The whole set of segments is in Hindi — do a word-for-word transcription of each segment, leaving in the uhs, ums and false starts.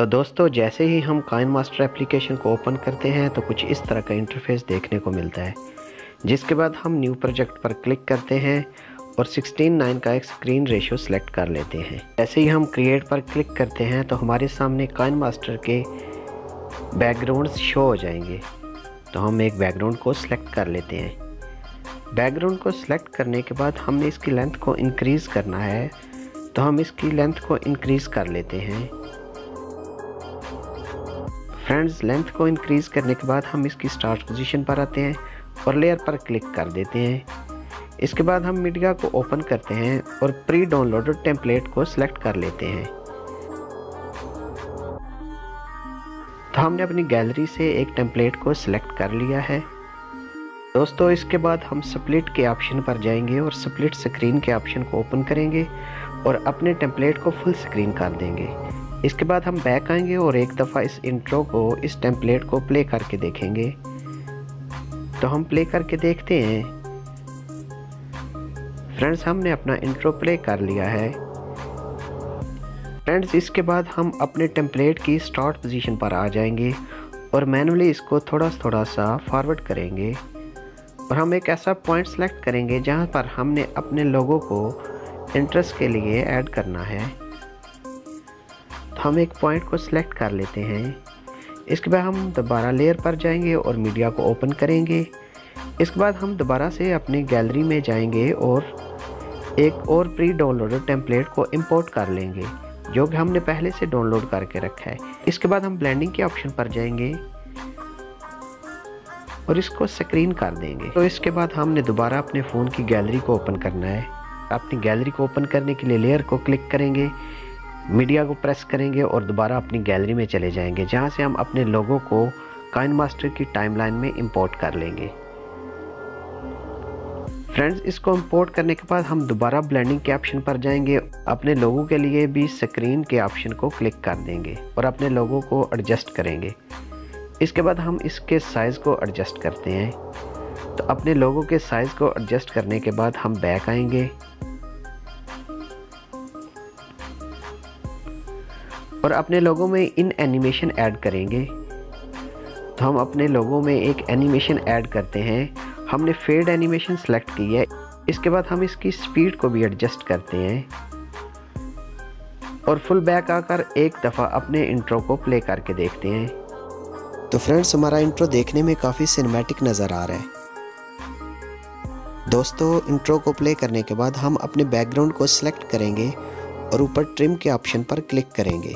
तो दोस्तों जैसे ही हम काइनमास्टर एप्लीकेशन को ओपन करते हैं तो कुछ इस तरह का इंटरफेस देखने को मिलता है, जिसके बाद हम न्यू प्रोजेक्ट पर क्लिक करते हैं और सोलह बाय नौ का एक स्क्रीन रेशियो सिलेक्ट कर लेते हैं। जैसे ही हम क्रिएट पर क्लिक करते हैं तो हमारे सामने काइनमास्टर के बैकग्राउंड्स शो हो जाएंगे। तो हम एक बैकग्राउंड को सिलेक्ट कर लेते हैं। बैकग्राउंड को सिलेक्ट करने के बाद हमने इसकी लेंथ को इंक्रीज़ करना है, तो हम इसकी लेंथ को इंक्रीज़ कर लेते हैं। फ्रेंड्स, लेंथ को इंक्रीज़ करने के बाद हम इसकी स्टार्ट पोजीशन पर आते हैं और लेयर पर क्लिक कर देते हैं। इसके बाद हम मीडिया को ओपन करते हैं और प्री डाउनलोडेड टेम्पलेट को सिलेक्ट कर लेते हैं। तो हमने अपनी गैलरी से एक टेम्पलेट को सिलेक्ट कर लिया है। दोस्तों इसके बाद हम स्प्लिट के ऑप्शन पर जाएंगे और स्प्लिट स्क्रीन के ऑप्शन को ओपन करेंगे और अपने टेम्पलेट को फुल स्क्रीन कर देंगे। इसके बाद हम बैक आएंगे और एक दफ़ा इस इंट्रो को, इस टेम्पलेट को प्ले करके देखेंगे। तो हम प्ले करके देखते हैं। फ्रेंड्स, हमने अपना इंट्रो प्ले कर लिया है। फ्रेंड्स, इसके बाद हम अपने टेम्पलेट की स्टार्ट पोजीशन पर आ जाएंगे और मैनुअली इसको थोड़ा थोड़ा सा फॉरवर्ड करेंगे और हम एक ऐसा पॉइंट सेलेक्ट करेंगे जहां पर हमने अपने लोगों को इंटरेस्ट के लिए ऐड करना है। तो हम एक पॉइंट को सिलेक्ट कर लेते हैं। इसके बाद हम दोबारा लेयर पर जाएंगे और मीडिया को ओपन करेंगे। इसके बाद हम दोबारा से अपनी गैलरी में जाएंगे और एक और प्री डाउनलोडेड टेम्पलेट को इंपोर्ट कर लेंगे, जो कि हमने पहले से डाउनलोड करके रखा है। इसके बाद हम ब्लेंडिंग के ऑप्शन पर जाएंगे और इसको स्क्रीन कर देंगे। तो इसके बाद हमने दोबारा अपने फ़ोन की गैलरी को ओपन करना है। अपनी गैलरी को ओपन करने के लिए लेयर को क्लिक करेंगे, मीडिया को प्रेस करेंगे और दोबारा अपनी गैलरी में चले जाएंगे, जहां से हम अपने लोगों को काइनमास्टर की टाइमलाइन में इंपोर्ट कर लेंगे। फ्रेंड्स, इसको इंपोर्ट करने के बाद हम दोबारा ब्लेंडिंग के ऑप्शन पर जाएंगे, अपने लोगों के लिए भी स्क्रीन के ऑप्शन को क्लिक कर देंगे और अपने लोगों को एडजस्ट करेंगे। इसके बाद हम इसके साइज़ को एडजस्ट करते हैं। तो अपने लोगों के साइज़ को एडजस्ट करने के बाद हम बैक आएंगे और अपने लोगों में इन एनिमेशन ऐड करेंगे। तो हम अपने लोगों में एक एनिमेशन ऐड करते हैं। हमने फेड एनिमेशन सेलेक्ट की है। इसके बाद हम इसकी स्पीड को भी एडजस्ट करते हैं और फुल बैक आकर एक दफ़ा अपने इंट्रो को प्ले करके देखते हैं। तो फ्रेंड्स, हमारा इंट्रो देखने में काफ़ी सिनेमैटिक नज़र आ रहा है। दोस्तों, इंट्रो को प्ले करने के बाद हम अपने बैकग्राउंड को सिलेक्ट करेंगे और ऊपर ट्रिम के ऑप्शन पर क्लिक करेंगे।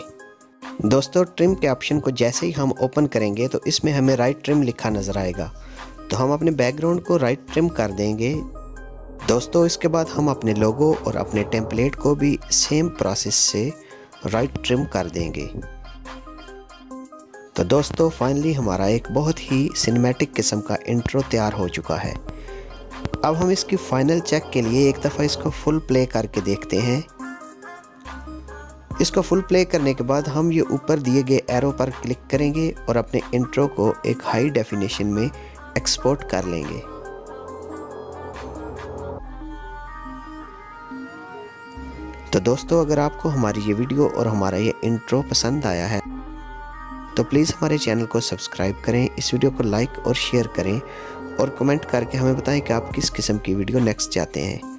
दोस्तों, ट्रिम के ऑप्शन को जैसे ही हम ओपन करेंगे तो इसमें हमें राइट ट्रिम लिखा नज़र आएगा। तो हम अपने बैकग्राउंड को राइट ट्रिम कर देंगे। दोस्तों, इसके बाद हम अपने लोगो और अपने टेम्पलेट को भी सेम प्रोसेस से राइट ट्रिम कर देंगे। तो दोस्तों, फाइनली हमारा एक बहुत ही सिनेमैटिक किस्म का इंट्रो तैयार हो चुका है। अब हम इसकी फाइनल चेक के लिए एक दफ़ा इसको फुल प्ले करके देखते हैं। इसको फुल प्ले करने के बाद हम ये ऊपर दिए गए एरो पर क्लिक करेंगे और अपने इंट्रो को एक हाई डेफिनेशन में एक्सपोर्ट कर लेंगे। तो दोस्तों, अगर आपको हमारी ये वीडियो और हमारा ये इंट्रो पसंद आया है तो प्लीज़ हमारे चैनल को सब्सक्राइब करें, इस वीडियो को लाइक और शेयर करें और कमेंट करके हमें बताएं कि आप किस किस्म की वीडियो नेक्स्ट चाहते हैं।